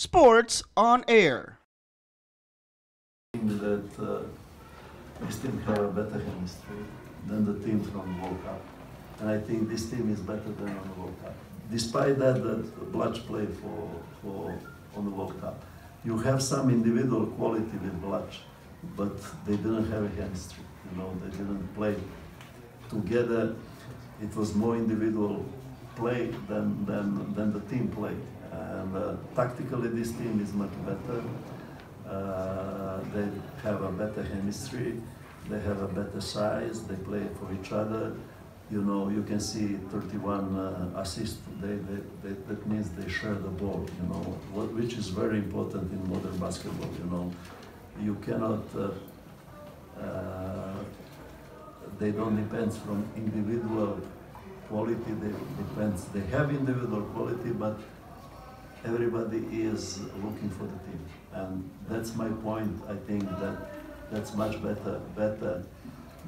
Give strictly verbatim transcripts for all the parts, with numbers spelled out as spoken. Sports On Air. That uh, we still have a better chemistry than the team from the World Cup. And I think this team is better than on the World Cup. Despite that, that Blatch played for, for, on the World Cup. You have some individual quality with Blatch, but they didn't have a chemistry. You know, they didn't play together. It was more individual play than, than, than the team play. And uh, tactically, this team is much better. Uh, they have a better chemistry, they have a better size, they play for each other. You know, you can see thirty-one uh, assists. They, they, they, that means they share the ball, you know, what, which is very important in modern basketball, you know. You cannot, uh, uh, they don't depend from individual quality, they depends, they have individual quality, but everybody is looking for the team. And that's my point. I think that that's much better, better,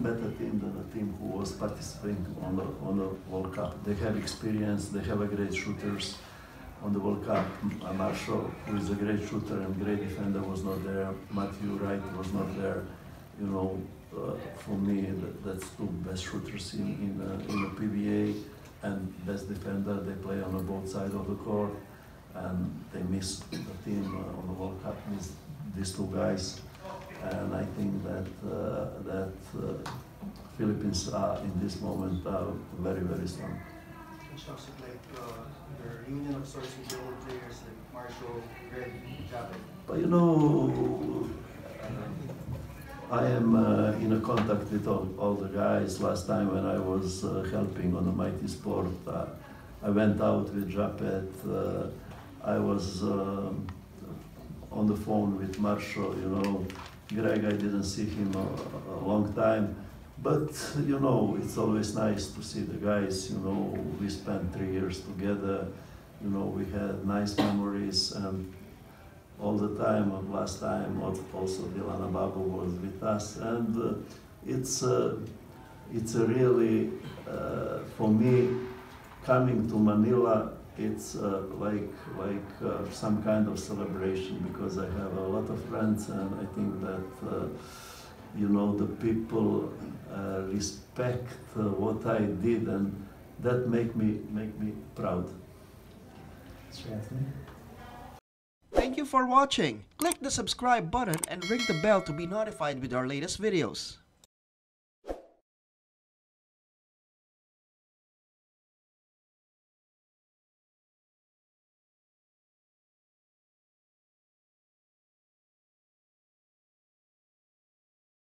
better team than the team who was participating on the on the World Cup. They have experience. They have a great shooters on the World Cup. Marshall, who is a great shooter and great defender, was not there. Matthew Wright was not there. You know, uh, for me, that, that's two best shooters in in, uh, in the P B A and best defender. They play on the both sides of the court. And they missed the team uh, on the World Cup, missed these two guys. And I think that uh, that uh, Philippines are in this moment are very, very strong. Coach talks about the reunion of sorts with old players like Marshall, Greg, Japeth. But you know, uh, I am uh, in a contact with all, all the guys. Last time when I was uh, helping on the Mighty Sport, uh, I went out with Japeth. Uh, I was uh, on the phone with Marshall, you know. Greg, I didn't see him a, a long time. But, you know, it's always nice to see the guys, you know. We spent three years together. You know, we had nice memories. And all the time, and last time, also Dilana Babu was with us. And uh, it's, uh, it's a really, uh, for me, coming to Manila, it's uh, like like uh, some kind of celebration, because I have a lot of friends, and I think that uh, you know, the people uh, respect uh, what I did, and that make me make me proud. Thank you for watching. Click the subscribe button and ring the bell to be notified with our latest videos.